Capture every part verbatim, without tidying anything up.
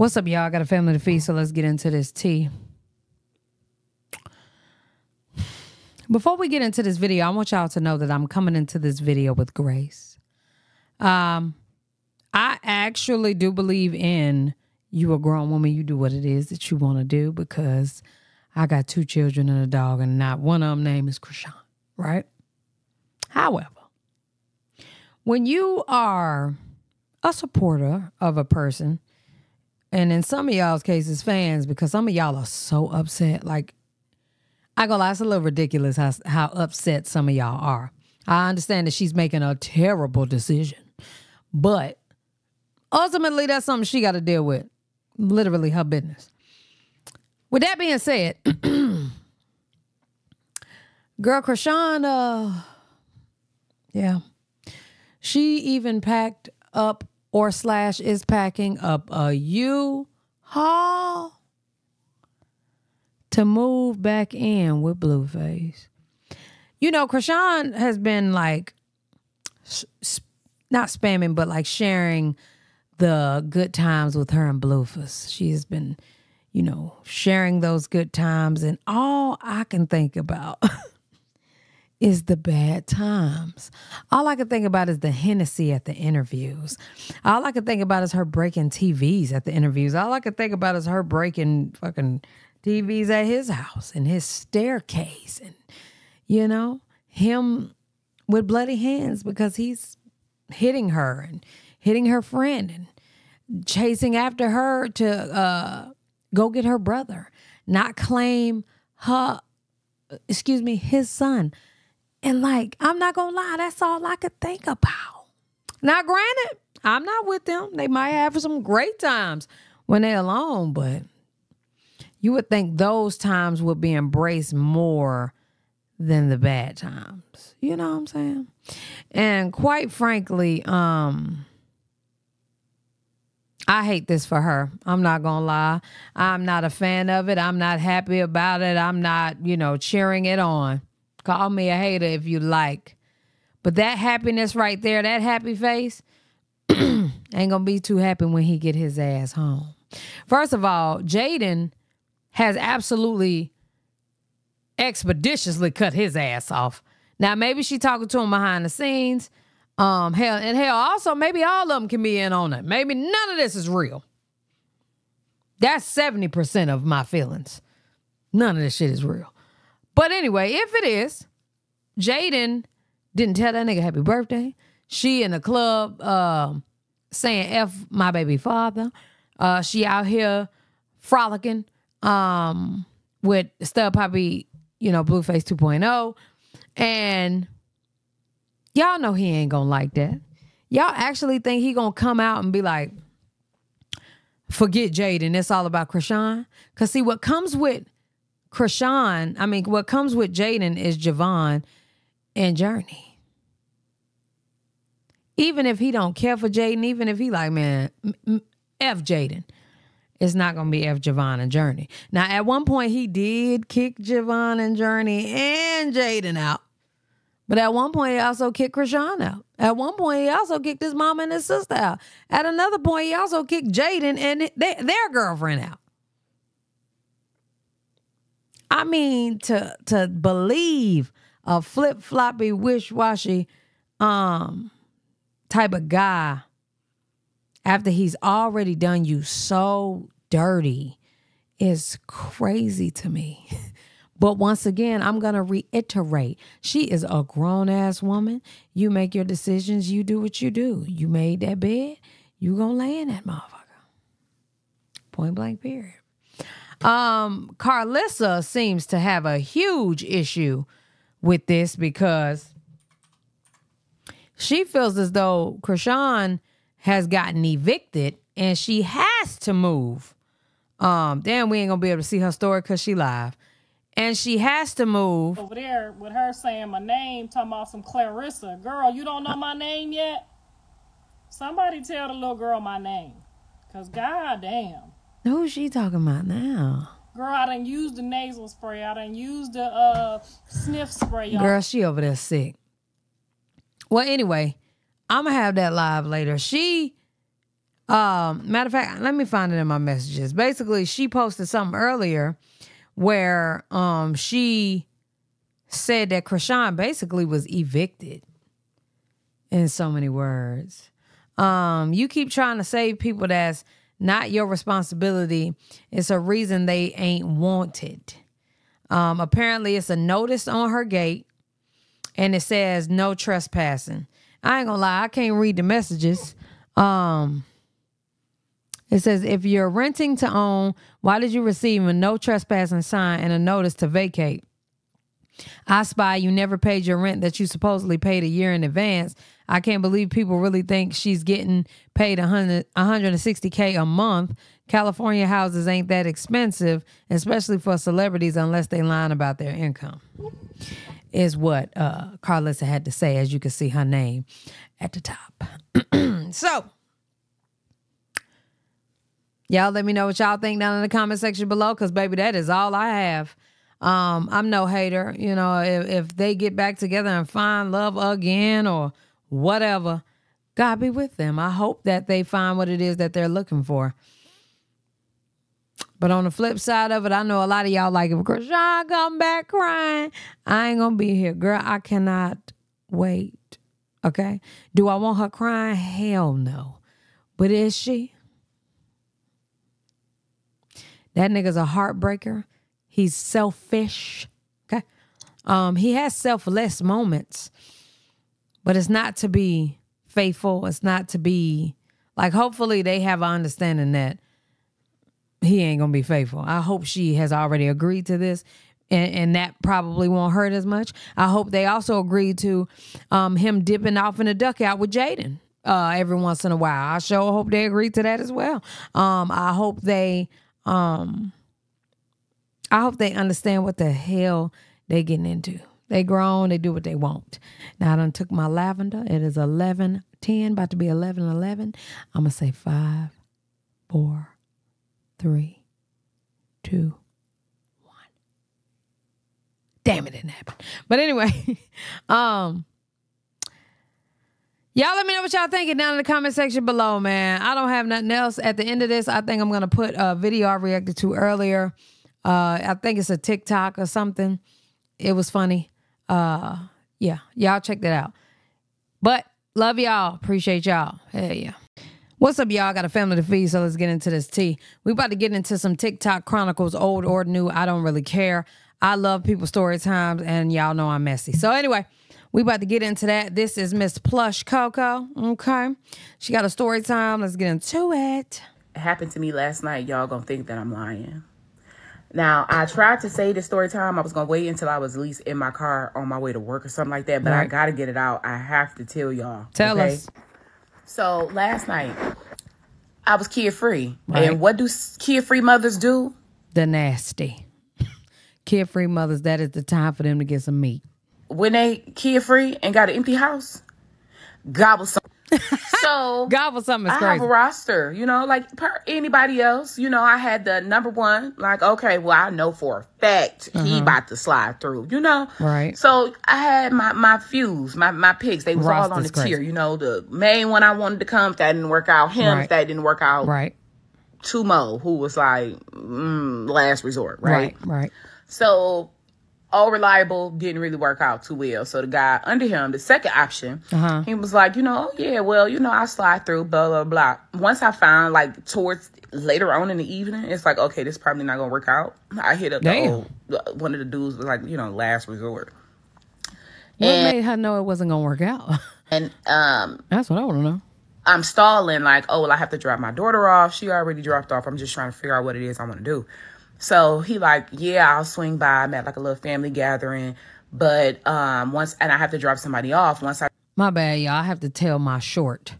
What's up, y'all? I got a family to feed, so let's get into this tea. Before we get into this video, I want y'all to know that I'm coming into this video with grace. Um, I actually do believe in you a grown woman. You do what it is that you want to do, because I got two children and a dog, and not one of them name is Chrisean, right? However, when you are a supporter of a person, and in some of y'all's cases, fans, because some of y'all are so upset. Like, I go, it's a little ridiculous how, how upset some of y'all are. I understand that she's making a terrible decision, but ultimately that's something she got to deal with. Literally her business. With that being said, girl, Chrisean, uh, yeah, she even packed up or slash is packing up a U-Haul to move back in with Blueface. You know, Chrisean has been like, sp not spamming, but like sharing the good times with her and Blueface. She has been, you know, sharing those good times. And all I can think about is the bad times. All I can think about is the Hennessy at the interviews. All I can think about is her breaking T Vs at the interviews. All I can think about is her breaking fucking T Vs at his house and his staircase, and, you know, him with bloody hands because he's hitting her and hitting her friend and chasing after her to uh, go get her brother, not claim her, excuse me, his son. And like, I'm not going to lie, that's all I could think about. Now, granted, I'm not with them. They might have some great times when they're alone, but you would think those times would be embraced more than the bad times. You know what I'm saying? And quite frankly, um, I hate this for her. I'm not going to lie. I'm not a fan of it. I'm not happy about it. I'm not, you know, cheering it on. Call me a hater if you like. But that happiness right there, that happy face, ain't going to be too happy when he get his ass home. First of all, Jaidyn has absolutely expeditiously cut his ass off. Now, maybe she talking to him behind the scenes. Um, hell, and hell, also, maybe all of them can be in on it. Maybe none of this is real. That's seventy percent of my feelings. None of this shit is real. But anyway, if it is, Jaidyn didn't tell that nigga happy birthday. She in the club uh, saying F my baby father. Uh, she out here frolicking um, with Stub Poppy, you know, Blueface two point oh. And y'all know he ain't gonna like that. Y'all actually think he gonna come out and be like, forget Jaidyn, it's all about Chrisean? Because see, what comes with Chrisean, I mean, what comes with Jaidyn is Javon and Journey. Even if he don't care for Jaidyn, even if he like, man, F Jaidyn, it's not going to be F Javon and Journey. Now, at one point, he did kick Javon and Journey and Jaidyn out. But at one point, he also kicked Chrisean out. At one point, he also kicked his mom and his sister out. At another point, he also kicked Jaidyn and their girlfriend out. I mean, to to believe a flip-floppy, wish-washy um, type of guy after he's already done you so dirty is crazy to me. But once again, I'm going to reiterate, she is a grown-ass woman. You make your decisions. You do what you do. You made that bed. You going to lay in that motherfucker. Point blank, period. Um, Karlissa seems to have a huge issue with this because she feels as though Chrisean has gotten evicted and she has to move. Um, damn, we ain't gonna be able to see her story because she live. And she has to move. Over there with her saying my name, talking about some Karlissa. Girl, you don't know my name yet? Somebody tell the little girl my name. Because goddamn. Who's she talking about now? Girl, I done used the nasal spray. I done used the uh, sniff spray. Girl, she over there sick. Well, anyway, I'm going to have that live later. She Um, matter of fact, let me find it in my messages. Basically, she posted something earlier where um, she said that Chrisean basically was evicted, in so many words. Um, you keep trying to save people that's not your responsibility. It's a reason they ain't wanted. Um, apparently, it's a notice on her gate, and it says no trespassing. I ain't gonna lie, I can't read the messages. Um, it says, if you're renting to own, why did you receive a no trespassing sign and a notice to vacate? I spy you never paid your rent that you supposedly paid a year in advance. I can't believe people really think she's getting paid one hundred, one hundred sixty K a month. California houses ain't that expensive, especially for celebrities, unless they lying about their income, is what uh, Karlissa had to say, as you can see her name at the top. So, y'all let me know what y'all think down in the comment section below, because, baby, that is all I have. Um, I'm no hater. You know, if, if they get back together and find love again or whatever, God be with them. I hope that they find what it is that they're looking for. But on the flip side of it, I know a lot of y'all like, if Chrisean come back crying, I ain't gonna be here. Girl, I cannot wait. Okay? Do I want her crying? Hell no. But is she? That nigga's a heartbreaker. He's selfish. Okay? Um, he has selfless moments. But it's not to be faithful. It's not to be, like, hopefully they have an understanding that he ain't going to be faithful. I hope she has already agreed to this, and, and that probably won't hurt as much. I hope they also agreed to um, him dipping off in a duck out with Jaidyn uh, every once in a while. I sure hope they agree to that as well. Um, I hope they, um, I hope they understand what the hell they getting into. They grown, they do what they want. Now I done took my lavender. It is eleven ten, about to be eleven eleven. I'm going to say five, four, three, two, one. Damn, it didn't happen. But anyway, um, y'all let me know what y'all thinking down in the comment section below, man. I don't have nothing else. At the end of this, I think I'm going to put a video I reacted to earlier. Uh, I think it's a TikTok or something. It was funny. Uh, yeah, y'all check that out. But love y'all. Appreciate y'all. Hell yeah. What's up, y'all? Got a family to feed, so let's get into this tea. We about to get into some TikTok chronicles, old or new. I don't really care. I love people's story times, and y'all know I'm messy. So anyway, we about to get into that. This is Miss Plush Coco. Okay. She got a story time. Let's get into it. It happened to me last night. Y'all gonna think that I'm lying. Now, I tried to say the story time. I was going to wait until I was at least in my car on my way to work or something like that. But right. I got to get it out. I have to tell y'all. Tell okay? us. So, last night, I was kid-free. Right. And what do kid-free mothers do? The nasty. Kid-free mothers, that is the time for them to get some meat. When they kid-free and got an empty house, gobble some. So gobble something is crazy. I have a roster, you know, like per anybody else. You know, I had the number one, like, okay, well, I know for a fact uh-huh. he about to slide through, you know. Right. So I had my my fews, my my picks. They was roster's all on the crazy. Tier, you know. The main one I wanted to come, if that didn't work out. Him, right. If that didn't work out. Right. Tumo, who was like mm, last resort. Right. Right. Right. So. All reliable didn't really work out too well. So the guy under him, the second option, uh-huh. he was like, you know, oh, yeah, well, you know, I slide through, blah, blah, blah. Once I found, like, towards later on in the evening, it's like, okay, this probably not going to work out. I hit up the old, one of the dudes, was like, you know, last resort. What and, made her know it wasn't going to work out? And um, that's what I want to know. I'm stalling, like, oh, well, I have to drop my daughter off. She already dropped off. I'm just trying to figure out what it is I want to do. So he like, yeah, I'll swing by. I'm at like a little family gathering. But um, once, and I have to drop somebody off. Once I. My bad, y'all. I have to tell my short,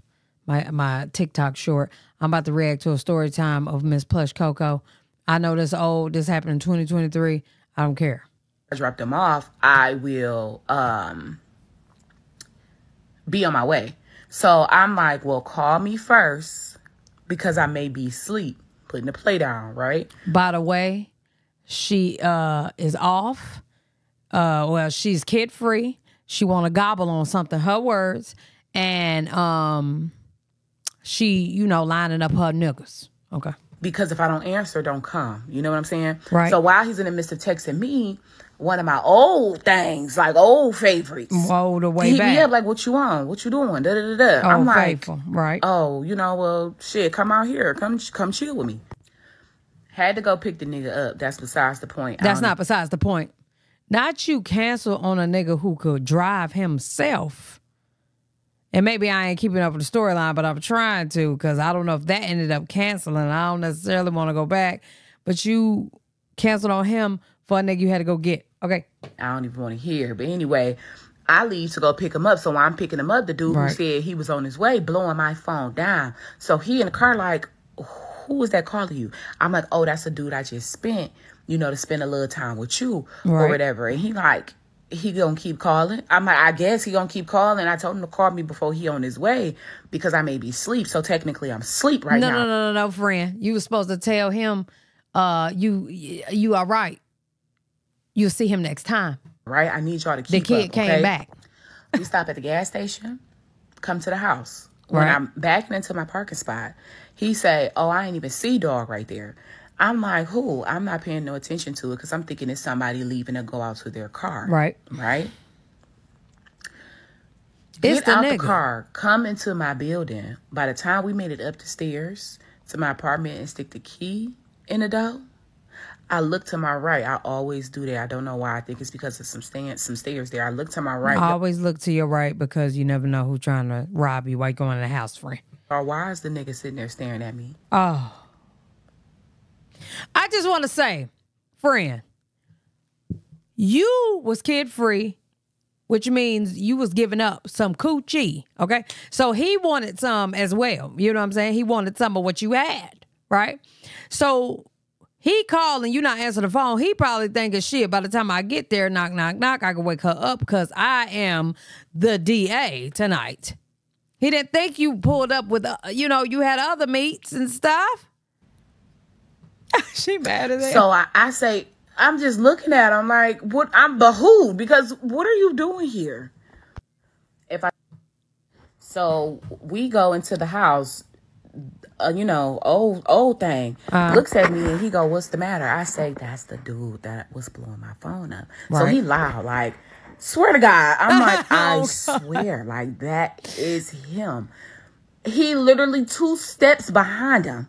my my TikTok short. I'm about to react to a story time of Miss Plush Coco. I know this old, this happened in twenty twenty-three. I don't care. I drop them off. I will um, be on my way. So I'm like, well, call me first because I may be asleep. Putting the play down, right? By the way, she uh, is off. Uh, well, she's kid-free. She want to gobble on something, her words. And um, she, you know, lining up her niggas. Okay. Because if I don't answer, don't come. You know what I'm saying? Right. So while he's in the midst of texting me, one of my old things, like old favorites. Whoa, the way he back. He hit me up like, what you on? What you doing? Da, da, da, da. Oh, I'm like, faithful. Right. Oh, you know, well, shit, come out here. Come come chill with me. Had to go pick the nigga up. That's besides the point. That's not know. besides the point. Not you cancel on a nigga who could drive himself. And maybe I ain't keeping up with the storyline, but I'm trying to, because I don't know if that ended up canceling. I don't necessarily want to go back. But you canceled on him for a nigga you had to go get. Okay. I don't even want to hear. But anyway, I leave to go pick him up. So while I'm picking him up, the dude right. who said he was on his way blowing my phone down. So he in the car like, who was that calling you? I'm like, oh, that's a dude I just spent, you know, to spend a little time with you right. or whatever. And he like, he gonna keep calling? I'm like, I guess he gonna keep calling. I told him to call me before he on his way because I may be asleep. So technically I'm asleep right no, now. No, no, no, no, friend. You were supposed to tell him uh, you you are right. You'll see him next time. Right? I need y'all to keep up. The kid up, came okay? back. We stop at the gas station, come to the house. When right. I'm backing into my parking spot, he say, oh, I ain't even see dog right there. I'm like, who? I'm not paying no attention to it because I'm thinking it's somebody leaving to go out to their car. Right. Right? It's Get the out nigga. the car. Come into my building. By the time we made it up the stairs to my apartment and stick the key in the door, I look to my right. I always do that. I don't know why. I think it's because of some stand, some stairs there. I look to my right. I always look to your right because you never know who's trying to rob you while you're going in the house, friend. Or why is the nigga sitting there staring at me? Oh. I just want to say, friend, you was kid-free, which means you was giving up some coochie, okay? So he wanted some as well. You know what I'm saying? He wanted some of what you had, right? So he calling, you not answering the phone. He probably thinking, shit, by the time I get there, knock, knock, knock, I can wake her up because I am the D A tonight. He didn't think you pulled up with, uh, you know, you had other meats and stuff. She mad at that. So I, I say, I'm just looking at him like, what? I'm behooved because what are you doing here? If I, So we go into the house. Uh, you know, old old thing uh, looks at me and he go, what's the matter? I say, that's the dude that was blowing my phone up. Right. So he loud, like, swear to God. I'm like, I swear, like, that is him. He literally two steps behind him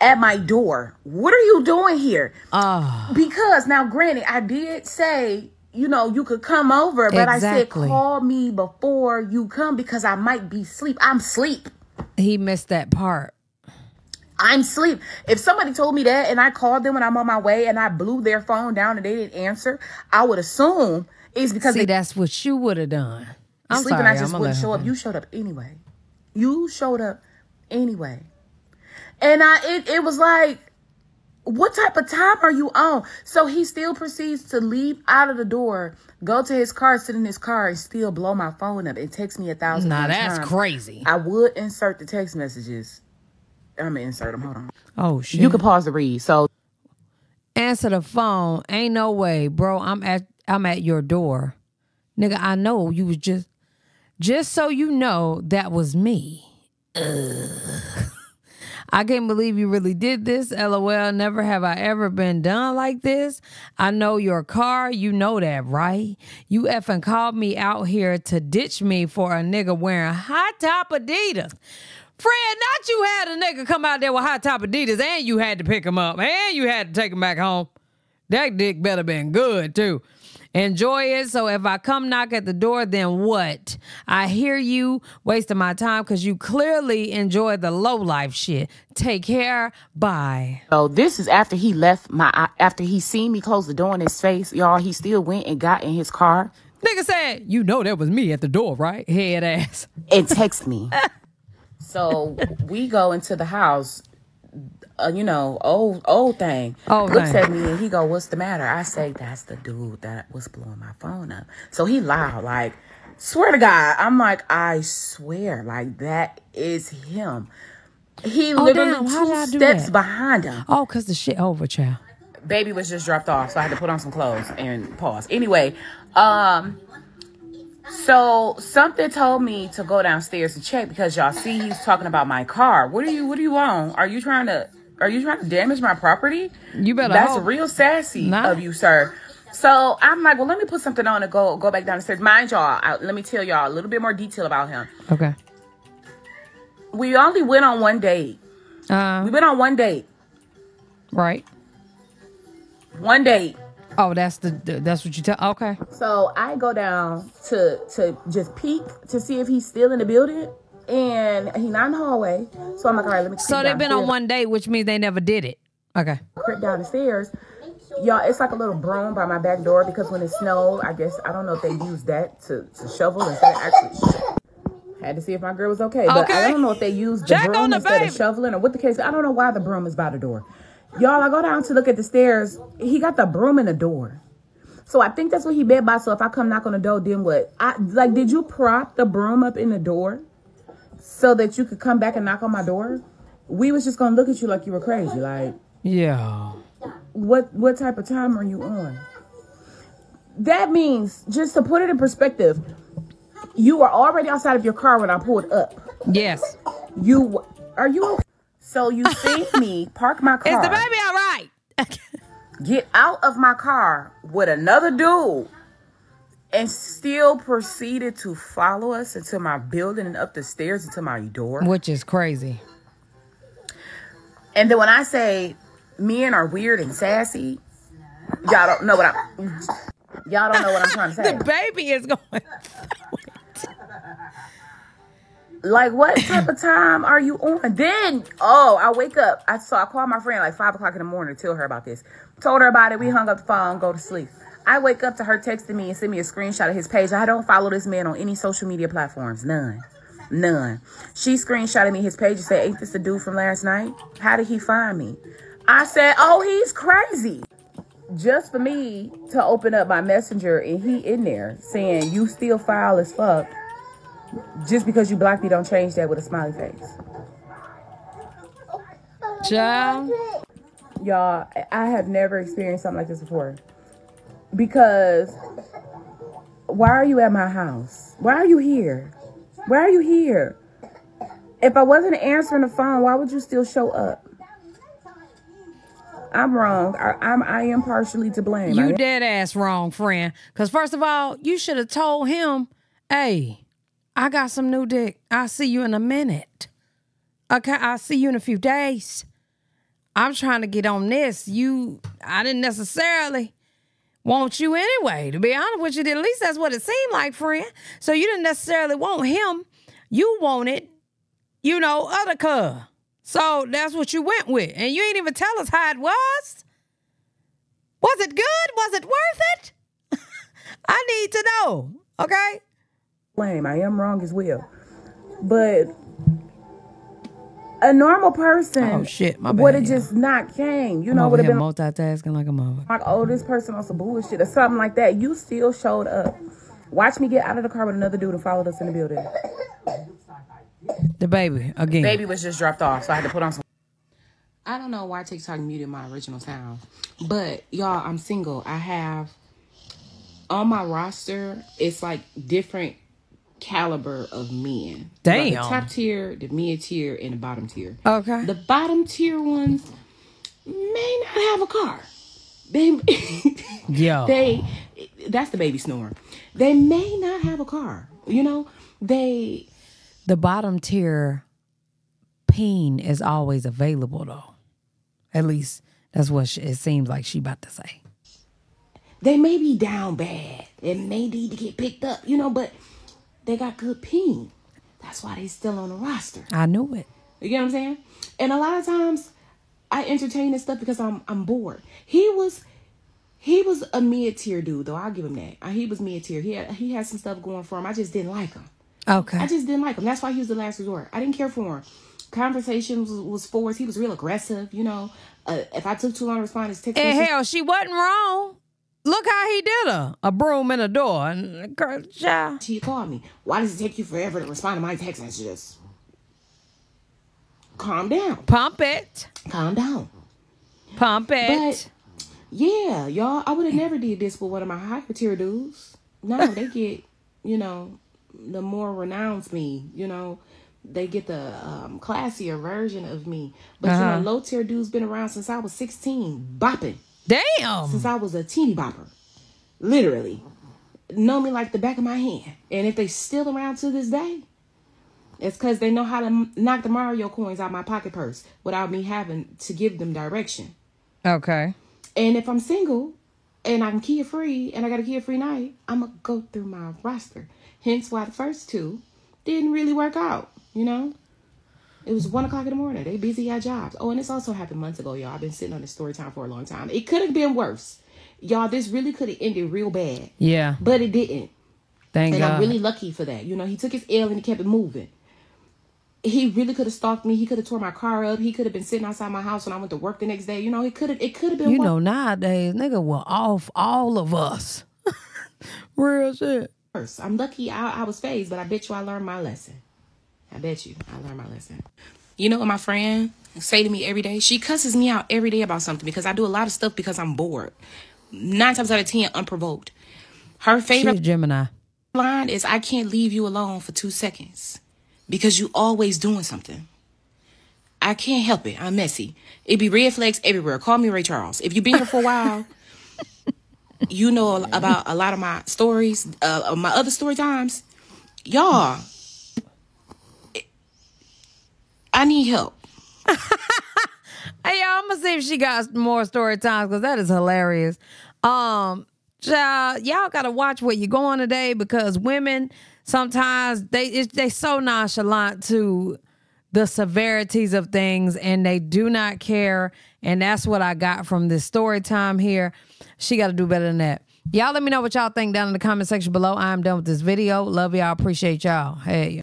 at my door. What are you doing here? Uh, because now, granted, I did say, you know, you could come over, but exactly. I said, call me before you come because I might be asleep. I'm asleep. He missed that part. I'm asleep. If somebody told me that and I called them when I'm on my way and I blew their phone down and they didn't answer, I would assume it's because See, they, that's what you would have done. I'm sorry. And I just wouldn't show up. You showed up anyway. You showed up anyway. And I, it, it was like, what type of time are you on? So he still proceeds to leave out of the door, go to his car, sit in his car, and still blow my phone up. It takes me a thousand times. Nah, that's times. crazy. I would insert the text messages. I'm going to insert them. Hold on. Oh, shit. You can pause the read. So answer the phone. Ain't no way, bro. I'm at I'm at your door. Nigga, I know you was just... Just so you know, that was me. Ugh. I can't believe you really did this. L O L, never have I ever been done like this. I know your car. You know that, right? You effing called me out here to ditch me for a nigga wearing high-top Adidas. Fred, not you had a nigga come out there with high-top Adidas and you had to pick him up and you had to take him back home. That dick better been good, too. Enjoy it. So if I come knock at the door, then what? I hear you wasting my time because you clearly enjoy the low life shit. Take care. Bye. So this is after he left my, after he seen me close the door in his face, y'all, he still went and got in his car. Nigga said, you know that was me at the door, right? Head ass. And text me. So we go into the house. Uh, you know, old old thing oh, looks dang. at me and he go, what's the matter? I say, that's the dude that was blowing my phone up. So he loud, like, swear to God. I'm like, I swear, like, that is him. He oh, literally damn, two steps behind him. Oh, because the shit over, child. Baby was just dropped off, so I had to put on some clothes and pause. Anyway, um, So something told me to go downstairs and check, because y'all see he's talking about my car. What are you what are you on? Are you trying to are you trying to damage my property? You better That's hope. real sassy nah. of you, sir. So I'm like, well, let me put something on and go go back downstairs. Mind y'all, I, let me tell y'all a little bit more detail about him. Okay. We only went on one date. Uh, we went on one date. Right. One date. Oh, that's the, the that's what you tell. Okay. So I go down to to just peek to see if he's still in the building, and he's not in the hallway. So I'm like, all right, let me. So they've been on one date, which means they never did it. Okay. Creep down the stairs. Y'all, it's like a little broom by my back door, because when it snowed, I guess, I don't know if they used that to, to shovel instead of actually. Had to see if my girl was okay. But okay. I don't know if they used the Jack broom the instead baby. of shoveling or what the case. I don't know why the broom is by the door. Y'all, I go down to look at the stairs. He got the broom in the door. So I think that's what he meant by, so if I come knock on the door, then what? I Like, did you prop the broom up in the door so that you could come back and knock on my door? We was just going to look at you like you were crazy. Like, yeah. What what type of time are you on? That means, just to put it in perspective, you were already outside of your car when I pulled up. Yes. You are you okay? So you see me park my car. Is the baby all right? Get out of my car with another dude, and still proceeded to follow us into my building and up the stairs into my door, which is crazy. And then when I say men are weird and sassy, y'all don't know what I'm. Y'all don't know what I'm trying to say. The baby is going. Like, what type of time are you on? Then, oh, I wake up. I so I call my friend like five o'clock in the morning to tell her about this. Told her about it. We hung up the phone, go to sleep. I wake up to her texting me and send me a screenshot of his page. I don't follow this man on any social media platforms. None. None. She screenshotted me his page and said, "Ain't this the dude from last night? How did he find me?" I said, "Oh, he's crazy." Just for me to open up my messenger and he in there saying, "You still foul as fuck. Just because you blocked me, don't change that," with a smiley face. Child. Y'all, I have never experienced something like this before. Because why are you at my house? Why are you here? Why are you here? If I wasn't answering the phone, why would you still show up? I'm wrong. I, I'm I am partially to blame. You dead ass wrong, friend. Because first of all, you should have told him, "Hey, I got some new dick. I'll see you in a minute. Okay, I'll see you in a few days. I'm trying to get on this. You, I didn't necessarily want you anyway, to be honest with you. At least that's what it seemed like, friend. So you didn't necessarily want him. You wanted, you know, other cuz. So that's what you went with. And you ain't even tell us how it was. Was it good? Was it worth it? I need to know, okay? Blame. I am wrong as well. But a normal person oh, shit. My bad, would have yeah. just not came. You I'm know, would have been multitasking like a mother. Like, oh, this person on some bullshit or something like that. You still showed up. Watch me get out of the car with another dude and followed us in the building. The baby again. The baby was just dropped off, so I had to put on some. I don't know why TikTok muted my original sound, but y'all, I'm single. I have on my roster. It's like different caliber of men. Damn. The top tier, the mid tier, and the bottom tier. Okay. The bottom tier ones may not have a car. They. Yo. They. That's the baby snoring. They may not have a car. You know they. The bottom tier peen is always available, though. At least that's what she, it seems like she about to say. They may be down bad. They may need to get picked up, you know, but they got good peen. That's why they still on the roster. I knew it. You get what I'm saying? And a lot of times I entertain this stuff because I'm I'm bored. He was he was a mid-tier dude, though. I'll give him that. He was mid-tier. He had, he had some stuff going for him. I just didn't like him. Okay. I just didn't like him. That's why he was the last resort. I didn't care for him. Conversations was, was forced. He was real aggressive, you know. Uh, if I took too long to respond, his text messages. And hell, she wasn't wrong. Look how he did her. A broom and a door. And girl, yeah. She called me. Why does it take you forever to respond to my text messages? Calm down. Pump it. Calm down. Pump it. But, yeah, y'all, I would have never did this with one of my higher tier dudes. No, they get... you know, the more renounced me, you know, they get the um, classier version of me. But uh-huh. you know, low tier dudes been around since I was sixteen, bopping. Damn. Since I was a teeny bopper, literally. Know me like the back of my hand. And if they still around to this day, it's because they know how to m- knock the Mario coins out of my pocket purse without me having to give them direction. Okay. And if I'm single and I'm kid free and I got a kid free night, I'm going to go through my roster. Hence why the first two didn't really work out, you know? It was one o'clock in the morning. They busy at jobs. Oh, and this also happened months ago, y'all. I've been sitting on this story time for a long time. It could have been worse. Y'all, this really could have ended real bad. Yeah. But it didn't. Thank and God. And I'm really lucky for that. You know, he took his L and he kept it moving. He really could have stalked me. He could have tore my car up. He could have been sitting outside my house when I went to work the next day. You know, it could have it could have been You work. know, nowadays, nigga will off all of us. Real shit. First, I'm lucky I, I was phased, but I bet you I learned my lesson. I bet you I learned my lesson. You know what my friend say to me every day? She cusses me out every day about something because I do a lot of stuff because I'm bored. Nine times out of ten, unprovoked. Her favorite Gemini line is, I can't leave you alone for two seconds because you always doing something. I can't help it. I'm messy. It be red flags everywhere. Call me Ray Charles. If you've been here for a while, you know about a lot of my stories, uh, my other story times. Y'all, it, I need help. Hey, y'all, I'm going to see if she got more story times because that is hilarious. Um, child, y'all got to watch where you're going today because women, sometimes they it, they so nonchalant to the severities of things and they do not care. And that's what I got from this story time here. She got to do better than that. Y'all let me know what y'all think down in the comment section below. I am done with this video. Love y'all. Appreciate y'all. Hey.